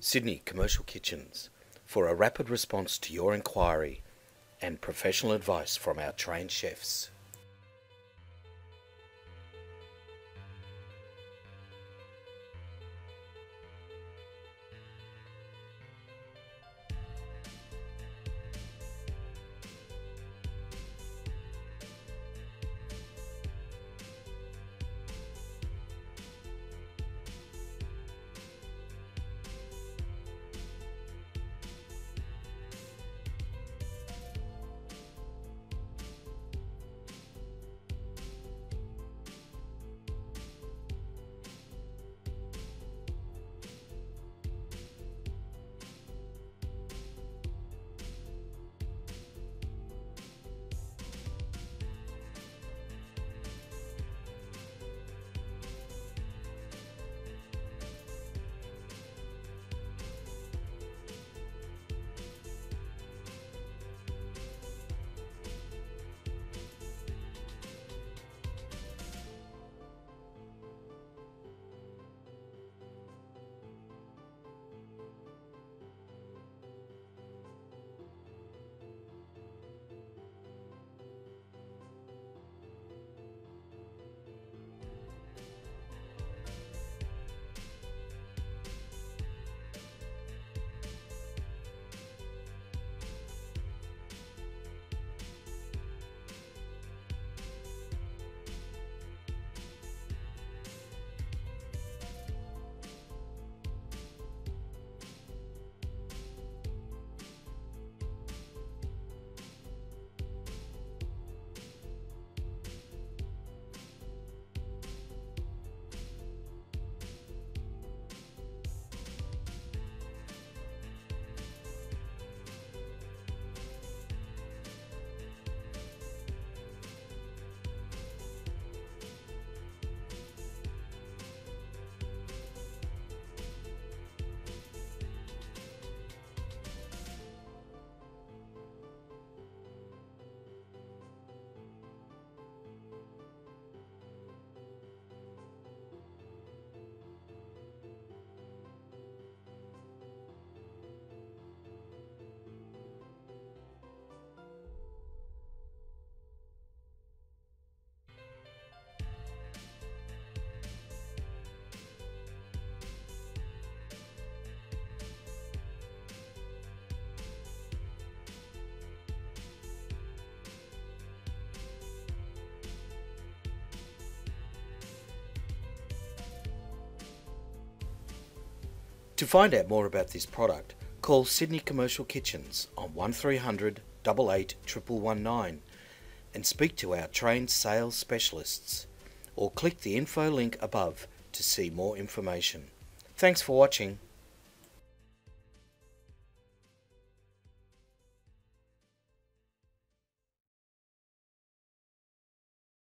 Sydney Commercial Kitchens, for a rapid response to your inquiry and professional advice from our trained chefs. To find out more about this product, call Sydney Commercial Kitchens on 1300 88 1119 and speak to our trained sales specialists, or click the info link above to see more information. Thanks for watching.